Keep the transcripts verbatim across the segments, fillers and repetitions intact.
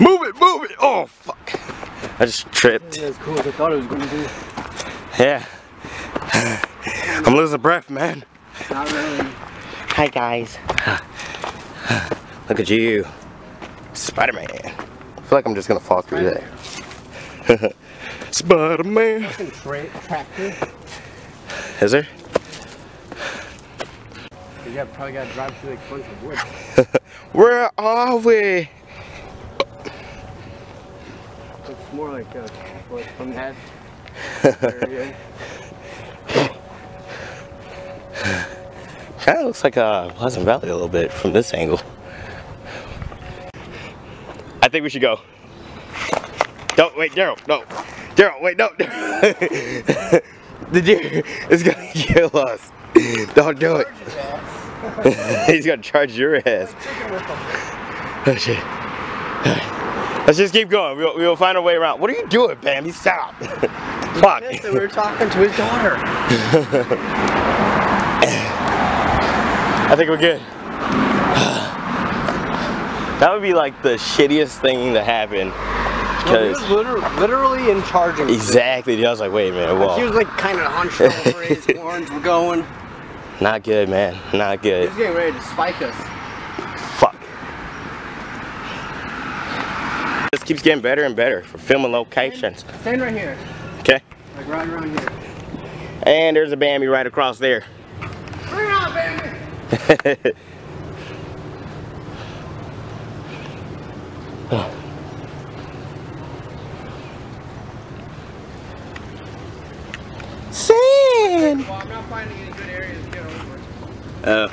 Move it, move it! Oh, fuck. I just tripped. Yeah, as cool as I thought it was going to be. Yeah. I'm losing breath, man. Not really. Hi, guys. Look at you. Spider-Man. I feel like I'm just going to fall through there. Spider-Man. Tractor. Is there? You probably got to drive through like a bunch of woods. Where are we? It's more like a like from that area. Kind of looks like a Pleasant Valley a little bit from this angle. I think we should go. Don't wait, Daryl. No, Daryl. Wait, no. The deer is gonna kill us. Don't do it. He's gonna charge your ass. Oh shit. Let's just keep going. We'll, we'll find a way around. What are you doing, Bambi? Stop. Fuck. We were talking to his daughter. I think we're good. That would be like the shittiest thing to happen. Well, he was literally, literally in charge of exactly. Dude, I was like, wait a minute. Whoa. He was like kind of hunched over. His horns were going. Not good, man. Not good. He's getting ready to spike us. Fuck. This keeps getting better and better for filming locations. Stand, stand right here. Okay. Like right around here. And there's a Bambi right across there. Bring it on, Bambi! Oh. Sand! Well, I'm not finding any good areas. Uh,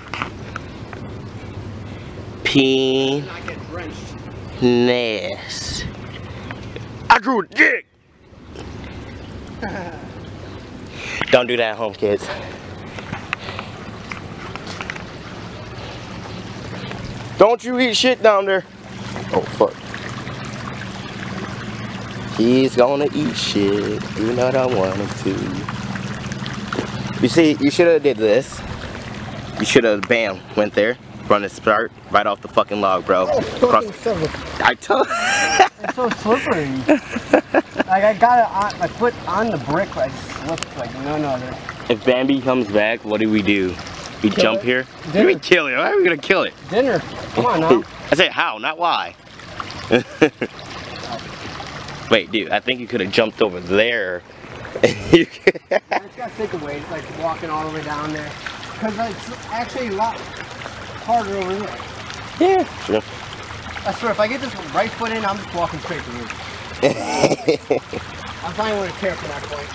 penis. I drew a dick. Don't do that at home, kids. Don't you eat shit down there. Oh fuck. He's gonna eat shit. You know what I wanted to. You see, you should have did this. You should have, bam, went there, run and start right off the fucking log, bro. Oh, fucking slippery. I told. It's so slippery. Like I got it on, my foot on the brick, but I just slipped like none other. If Bambi comes back, what do we do? We kill jump it? Here. Dinner. We kill it. Why are we gonna kill it? Dinner. Come on now. I said how, not why. Wait, dude. I think you could have jumped over there. You it's got thick weight. It's like walking all the way down there. Because it's actually a lot harder over here. Yeah. yeah. I swear, if I get this right foot in, I'm just walking straight to you. I'm finding where to care for that point.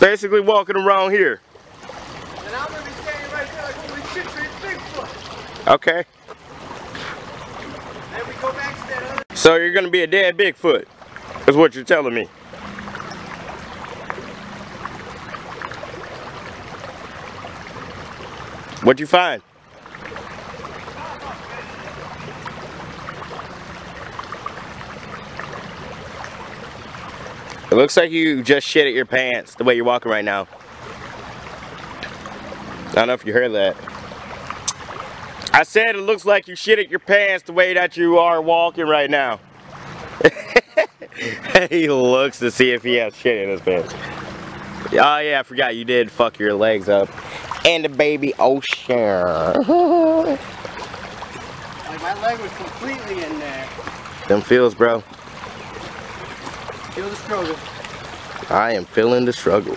Basically walking around here. And I'm going to be standing right there like, holy shit, big Bigfoot. Okay. Then we go back to that other... So you're going to be a dead Bigfoot, is what you're telling me. What'd you find? It looks like you just shit at your pants the way you're walking right now. I don't know if you heard that. I said it looks like you shit at your pants the way that you are walking right now. He looks to see if he has shit in his pants. Oh yeah, I forgot you did fuck your legs up. And the baby ocean. Like my leg was completely in there. Them feels, bro. Feel the struggle. I am feeling the struggle.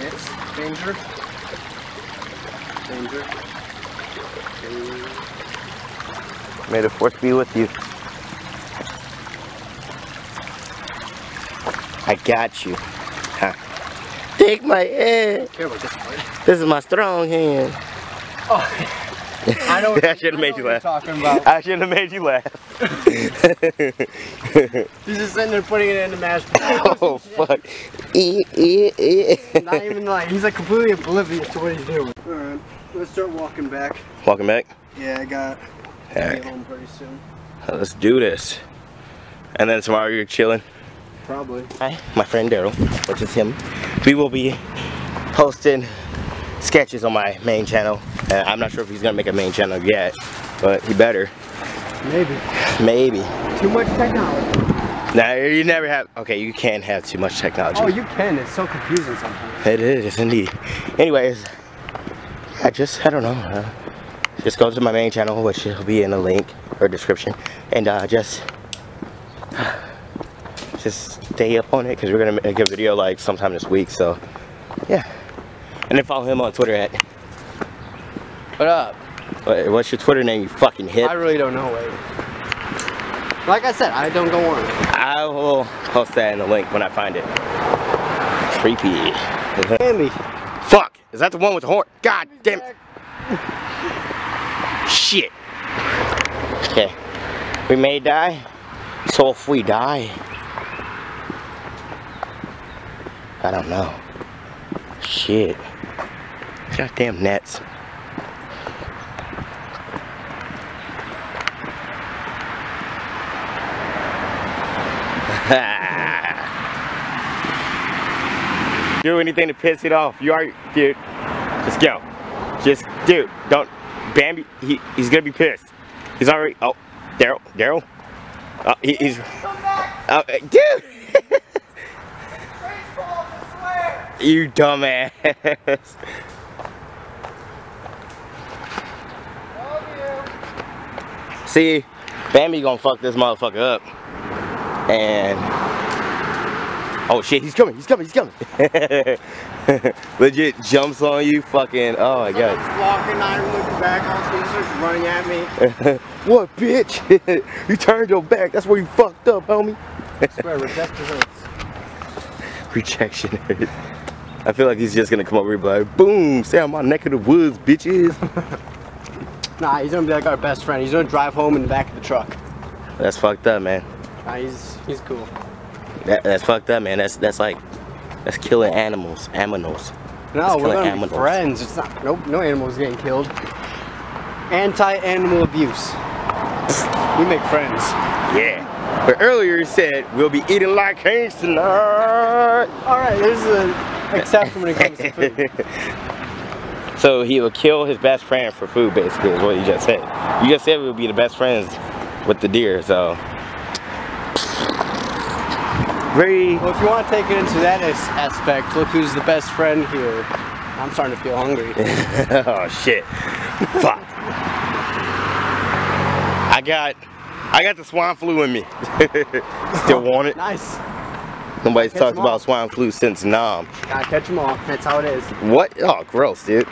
Yes, danger. Danger. Danger. May the force be with you. I got you. Huh. Take my head. This is my strong hand. Oh, I know. I should have made you laugh. I should have made you laugh. He's just sitting there putting it in the mash. Oh fuck! E e e. Not even like he's like completely oblivious to what he's doing. All right, let's start walking back. Walking back? Yeah, I got. All right. Home pretty soon. Let's do this. And then tomorrow you're chilling. Probably. Hi, my friend Daryl, which is him. We will be posting sketches on my main channel. Uh, I'm not sure if he's gonna make a main channel yet, but he better. Maybe. Maybe. Too much technology. Now you never have. Okay, you can have too much technology. Oh, you can. It's so confusing sometimes. It is indeed. Anyways, I just I don't know. Uh, just go to my main channel, which will be in the link or description, and uh, just just stay up on it because we're gonna make a video like sometime this week. So yeah, and then follow him on Twitter at. What up? What's your Twitter name? You fucking hip. I really don't know. Wait. Like I said, I don't go on. I will post that in the link when I find it. Creepy. Bambi. Fuck! Is that the one with the horn? God damn it! Shit. Okay. We may die. So if we die, I don't know. Shit. Goddamn nets. Do anything to piss it off. You are, dude. Just go. Just, dude. Don't. Bambi. He, he's gonna be pissed. He's already. Oh, Daryl. Daryl. Uh, he, he's. Come back. Uh, dude. Baseball, I swear. You dumbass. Love you. See, Bambi gonna fuck this motherfucker up. And oh shit, he's coming, he's coming, he's coming. Legit jumps on you, fucking, oh my god. Walking, not even looking back, on running at me. What, bitch? You turned your back, that's where you fucked up, homie. I swear, rejection hurts. Rejection hurts. I feel like he's just gonna come over and be like, boom, stay on my neck of the woods, bitches. Nah, he's gonna be like our best friend. He's gonna drive home in the back of the truck. That's fucked up, man. Nah, he's he's cool. That, that's fucked up, man. That's that's like that's killing animals, aminals. No, we're gonna be friends. It's not. Nope, no animals getting killed. Anti-animal abuse. We make friends. Yeah. But earlier you said we'll be eating like Haynes tonight. All right, there's an exception when it comes to food. So he will kill his best friend for food, basically, is what you just said. You just said we'll be the best friends with the deer, so. Very well, if you want to take it into that aspect, look who's the best friend here. I'm starting to feel hungry. Oh shit. Fuck. I got I got the swine flu in me. Still want it? Nice. Nobody's talked about swine flu since Nam. Gotta catch them all. That's how it is. What? Oh, gross, dude.